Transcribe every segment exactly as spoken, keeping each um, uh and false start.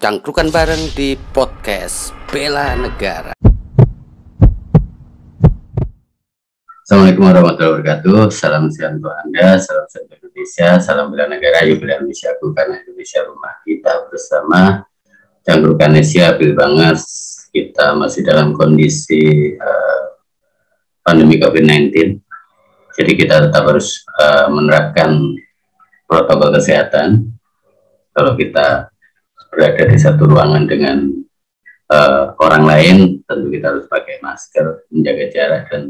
Cangkrukan bareng di podcast Bela Negara. Assalamualaikum warahmatullahi wabarakatuh. Salam sehat untuk Anda, salam sehat untuk Indonesia, salam Bela Negara, yuk Bela Indonesia aku karena Indonesia rumah kita bersama. Cangkrukan Indonesia Bil Bangas, kita masih dalam kondisi uh, pandemi covid sembilan belas. Jadi kita tetap harus uh, menerapkan protokol kesehatan. Kalau kita berada di satu ruangan dengan uh, orang lain, tentu kita harus pakai masker, menjaga jarak, dan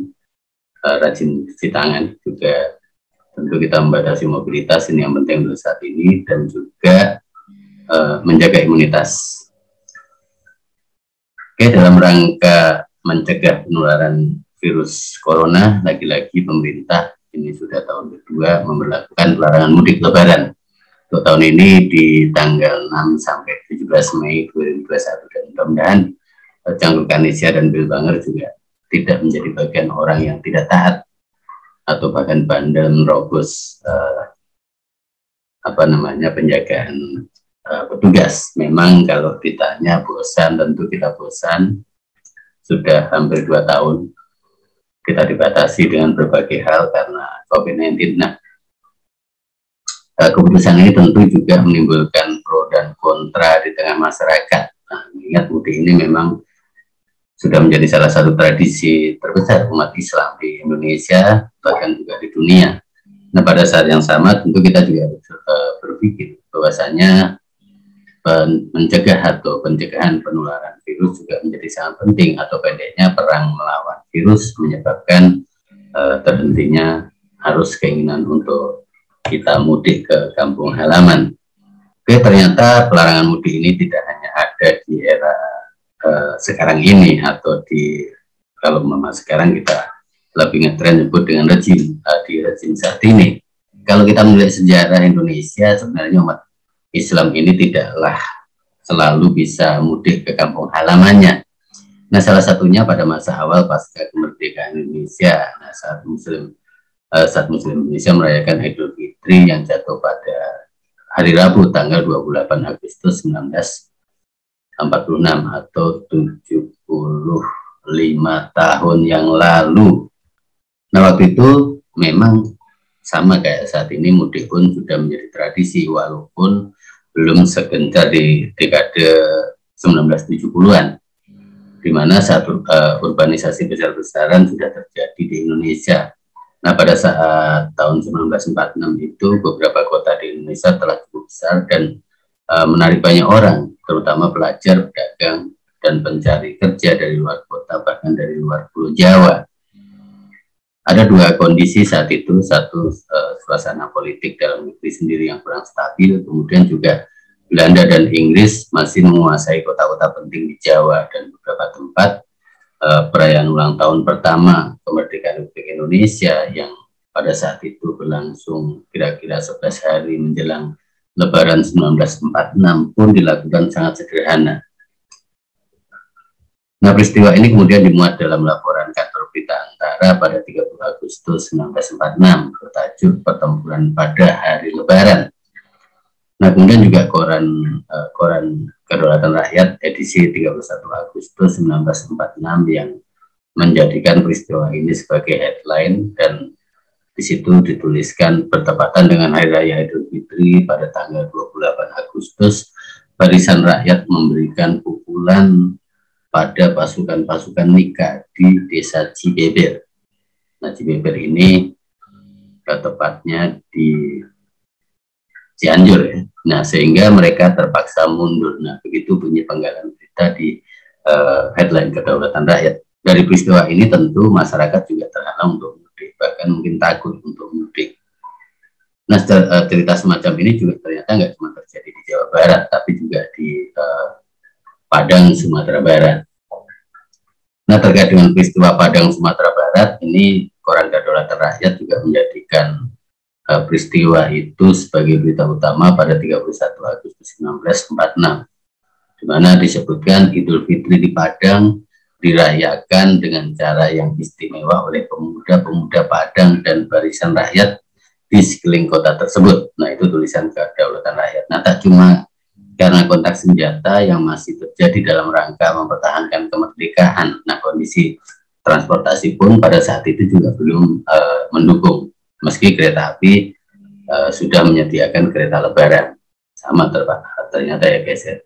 uh, rajin cuci tangan juga. Tentu kita membatasi mobilitas, ini yang penting untuk saat ini, dan juga uh, menjaga imunitas. Oke, dalam rangka mencegah penularan virus corona, lagi-lagi pemerintah ini sudah tahun kedua memberlakukan larangan mudik lebaran. Untuk tahun ini di tanggal enam sampai tujuh belas Mei dua ribu dua puluh satu, dan mudah-mudahan Cangkrukan Indonesia dan Bil Banger juga tidak menjadi bagian orang yang tidak taat atau bahkan bandel merobos eh, apa namanya penjagaan eh, petugas. Memang kalau ditanya bosan, tentu kita bosan. Sudah hampir dua tahun kita dibatasi dengan berbagai hal karena covid sembilan belas. Nah, keputusan ini tentu juga menimbulkan pro dan kontra di tengah masyarakat. Nah, ingat mudik ini memang sudah menjadi salah satu tradisi terbesar umat Islam di Indonesia, bahkan juga di dunia. Nah, pada saat yang sama tentu kita juga berpikir bahwasanya mencegah atau pencegahan penularan virus juga menjadi sangat penting, atau pendeknya perang melawan virus menyebabkan uh, terhentinya arus keinginan untuk kita mudik ke kampung halaman. Oke, ternyata pelarangan mudik ini tidak hanya ada di era uh, sekarang ini, atau di kalau memang sekarang kita lebih ngetren nyebut dengan rejim uh, di rejim saat ini. Kalau kita melihat sejarah Indonesia, sebenarnya umat Islam ini tidaklah selalu bisa mudik ke kampung halamannya. Nah, salah satunya pada masa awal pasca kemerdekaan Indonesia. Nah, saat Muslim Uh, saat Muslim Indonesia merayakan Idul Fitri yang jatuh pada hari Rabu tanggal dua puluh delapan Agustus seribu sembilan ratus empat puluh enam, atau tujuh puluh lima tahun yang lalu. Nah, waktu itu memang sama kayak saat ini, mudik pun sudah menjadi tradisi walaupun belum segencar di dekade sembilan belas tujuh puluhan, di mana satu uh, urbanisasi besar-besaran sudah terjadi di Indonesia. Nah, pada saat tahun seribu sembilan ratus empat puluh enam itu beberapa kota di Indonesia telah cukup besar dan e, menarik banyak orang, terutama pelajar, pedagang, dan pencari kerja dari luar kota, bahkan dari luar Pulau Jawa. Ada dua kondisi saat itu, satu e, suasana politik dalam negeri sendiri yang kurang stabil, kemudian juga Belanda dan Inggris masih menguasai kota-kota penting di Jawa, dan beberapa tempat Uh, perayaan ulang tahun pertama kemerdekaan Republik Indonesia yang pada saat itu berlangsung kira-kira sebelas hari menjelang Lebaran seribu sembilan ratus empat puluh enam pun dilakukan sangat sederhana. Nah, peristiwa ini kemudian dimuat dalam laporan kantor berita Antara pada tiga puluh Agustus seribu sembilan ratus empat puluh enam bertajuk Pertempuran pada Hari Lebaran. Nah, kemudian juga koran uh, koran Kedaulatan Rakyat edisi tiga puluh satu Agustus seribu sembilan ratus empat puluh enam yang menjadikan peristiwa ini sebagai headline, dan di situ dituliskan bertepatan dengan Hari Raya Idul Fitri pada tanggal dua puluh delapan Agustus, barisan rakyat memberikan pukulan pada pasukan-pasukan NICA di desa Cibeber. Nah, Cibeber ini tepatnya di Si Anjur, ya. Nah, sehingga mereka terpaksa mundur. Nah, begitu bunyi penggalan berita di uh, headline Kedaulatan Rakyat. Dari peristiwa ini tentu masyarakat juga terhalang untuk mudik, bahkan mungkin takut untuk mudik. Nah, cerita semacam ini juga ternyata nggak cuma terjadi di Jawa Barat, tapi juga di uh, Padang, Sumatera Barat. Nah, terkait dengan peristiwa Padang, Sumatera Barat, ini koran Kedaulatan Rakyat juga menjadikan peristiwa itu sebagai berita utama pada tiga puluh satu Agustus seribu sembilan ratus empat puluh enam, di mana disebutkan Idul Fitri di Padang dirayakan dengan cara yang istimewa oleh pemuda-pemuda Padang dan barisan rakyat di sekeliling kota tersebut. Nah, itu tulisan Kedaulatan Rakyat. Nah, tak cuma karena kontak senjata yang masih terjadi dalam rangka mempertahankan kemerdekaan. Nah, kondisi transportasi pun pada saat itu juga belum uh, mendukung, meski kereta api uh, sudah menyediakan kereta lebaran. Sama terbakar, ternyata ya guys ya,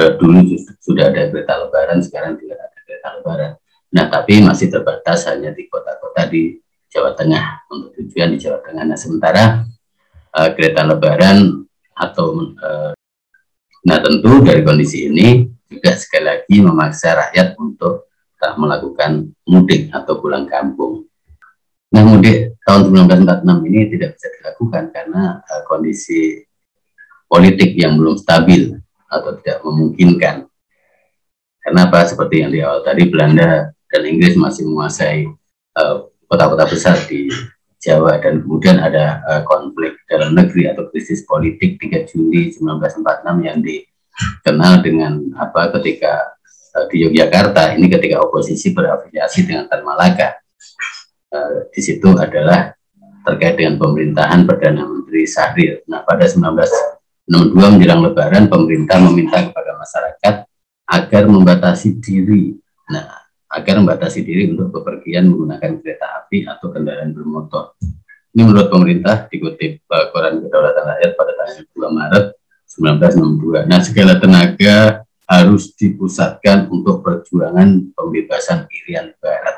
uh, dulu sudah ada kereta lebaran, sekarang tidak ada kereta lebaran. Nah, tapi masih terbatas hanya di kota-kota di Jawa Tengah, untuk tujuan di Jawa Tengah. Nah, sementara uh, kereta lebaran atau uh, nah tentu dari kondisi ini juga sekali lagi memaksa rakyat untuk tak melakukan mudik atau pulang kampung. Nah, mudik tahun seribu sembilan ratus empat puluh enam ini tidak bisa dilakukan karena uh, kondisi politik yang belum stabil atau tidak memungkinkan. Karena apa? Seperti yang di awal tadi, Belanda dan Inggris masih menguasai kota-kota uh, besar di Jawa, dan kemudian ada uh, konflik dalam negeri atau krisis politik tiga Juli seribu sembilan ratus empat puluh enam yang dikenal dengan apa ketika uh, di Yogyakarta ini ketika oposisi berafiliasi dengan Tan Malaka. Uh, di situ adalah terkait dengan pemerintahan Perdana Menteri Syahrir. Nah, pada seribu sembilan ratus enam puluh dua menjelang Lebaran, pemerintah meminta kepada masyarakat agar membatasi diri. Nah, agar membatasi diri untuk bepergian menggunakan kereta api atau kendaraan bermotor. Ini menurut pemerintah dikutip uh, Koran Kedaulatan Rakyat pada tanggal dua Maret seribu sembilan ratus enam puluh dua. Nah, segala tenaga harus dipusatkan untuk perjuangan pembebasan Irian Barat.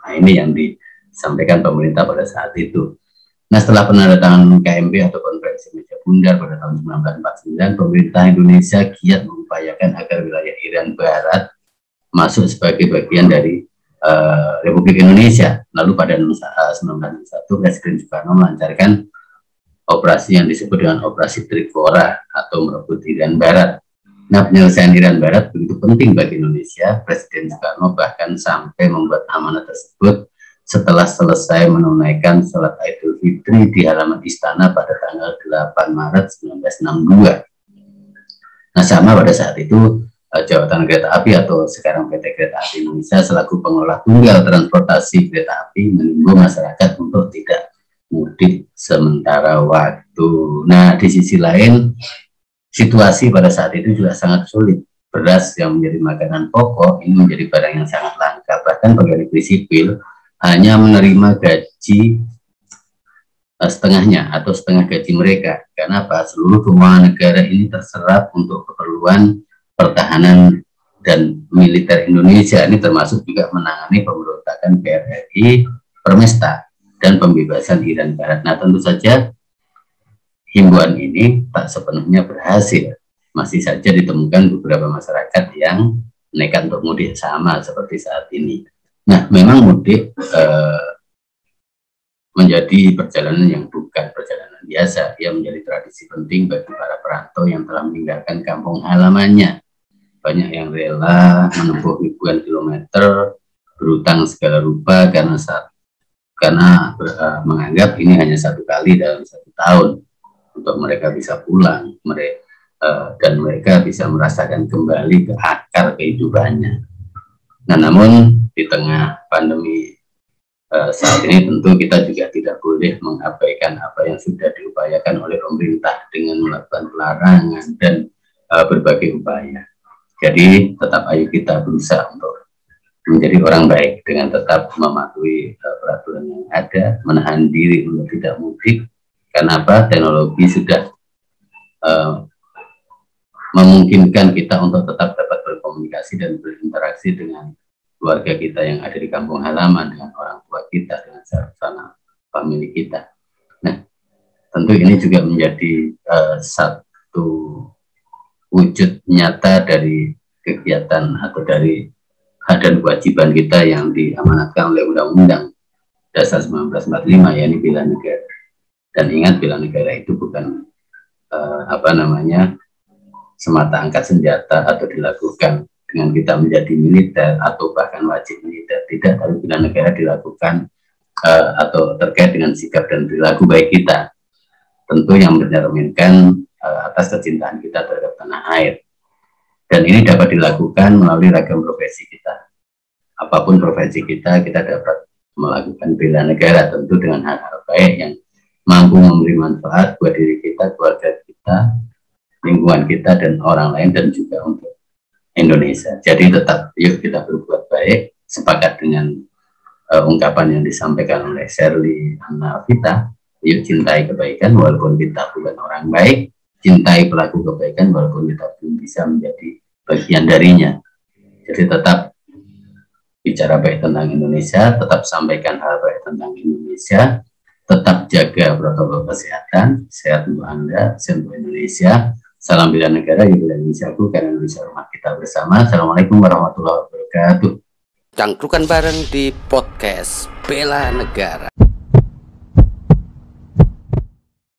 Nah, ini yang disampaikan pemerintah pada saat itu. Nah, setelah penandatanganan K M B atau Konferensi Meja Bundar pada tahun seribu sembilan ratus empat puluh sembilan, pemerintah Indonesia giat mengupayakan agar wilayah Irian Barat masuk sebagai bagian dari uh, Republik Indonesia. Lalu pada seribu sembilan ratus enam puluh satu Presiden Soekarno melancarkan operasi yang disebut dengan Operasi Trikora atau merebut Irian Barat. Nah, penyelesaian Irian Barat begitu penting bagi Indonesia. Presiden Soekarno bahkan sampai membuat amanat tersebut setelah selesai menunaikan sholat Idul Fitri di halaman istana pada tanggal delapan Maret seribu sembilan ratus enam puluh dua. Nah, sama pada saat itu Jabatan Kereta Api atau sekarang P T Kereta Api Indonesia selaku pengelola tunggal transportasi kereta api mengimbau masyarakat untuk tidak mudik sementara waktu. Nah, di sisi lain situasi pada saat itu juga sangat sulit. Beras yang menjadi makanan pokok ini menjadi barang yang sangat langka. Bahkan pegawai negeri sipil hanya menerima gaji setengahnya atau setengah gaji mereka. Karena apa? Seluruh keuangan negara ini terserap untuk keperluan pertahanan dan militer Indonesia. Ini termasuk juga menangani pemberontakan P R R I Permesta dan pembebasan Irian Barat. Nah, tentu saja himbauan ini tak sepenuhnya berhasil. Masih saja ditemukan beberapa masyarakat yang nekat untuk mudik sama seperti saat ini. Nah, memang mudik eh, menjadi perjalanan yang bukan perjalanan biasa. Ia menjadi tradisi penting bagi para perantau yang telah meninggalkan kampung halamannya. Banyak yang rela menempuh ribuan kilometer, berutang segala rupa karena saat, karena uh, menganggap ini hanya satu kali dalam satu tahun untuk mereka bisa pulang, mereka uh, dan mereka bisa merasakan kembali ke akar kehidupannya. Nah, namun di tengah pandemi uh, saat ini tentu kita juga tidak boleh mengabaikan apa yang sudah diupayakan oleh pemerintah dengan melakukan pelarangan dan uh, berbagai upaya. Jadi tetap ayo kita berusaha untuk menjadi orang baik dengan tetap mematuhi uh, peraturan yang ada, menahan diri untuk tidak mudik. Karena apa? Teknologi sudah uh, memungkinkan kita untuk tetap dapat berkomunikasi dan berinteraksi dengan keluarga kita yang ada di kampung halaman, dengan orang tua kita, dengan sanak famili kita. Nah, tentu ini juga menjadi uh, satu wujud nyata dari kegiatan atau dari dan kewajiban kita yang diamanatkan oleh Undang-Undang Dasar seribu sembilan ratus empat puluh lima, yakni Bela Negara. Dan ingat, bela negara itu bukan eh, apa namanya semata angkat senjata atau dilakukan dengan kita menjadi militer atau bahkan wajib militer, tidak. Tapi bela negara dilakukan eh, atau terkait dengan sikap dan perilaku baik kita, tentu yang mencerminkan atas kecintaan kita terhadap tanah air. Dan ini dapat dilakukan melalui ragam profesi kita. Apapun profesi kita, kita dapat melakukan bela negara tentu dengan hal-hal baik yang mampu memberi manfaat buat diri kita, keluarga kita, lingkungan kita dan orang lain, dan juga untuk Indonesia. Jadi tetap yuk kita berbuat baik. Sepakat dengan uh, ungkapan yang disampaikan oleh Sherly Anna Vita, yuk cintai kebaikan walaupun kita bukan orang baik, cintai pelaku kebaikan walaupun kita belum bisa menjadi bagian darinya. Jadi tetap bicara baik tentang Indonesia, tetap sampaikan hal baik tentang Indonesia, tetap jaga protokol kesehatan. Sehat untuk Anda, sehat untuk Indonesia. Salam Bela Negara, Bela Negaraku, karena Indonesia rumah kita bersama. Assalamualaikum warahmatullahi wabarakatuh. Cangkrukan bareng di podcast Bela Negara.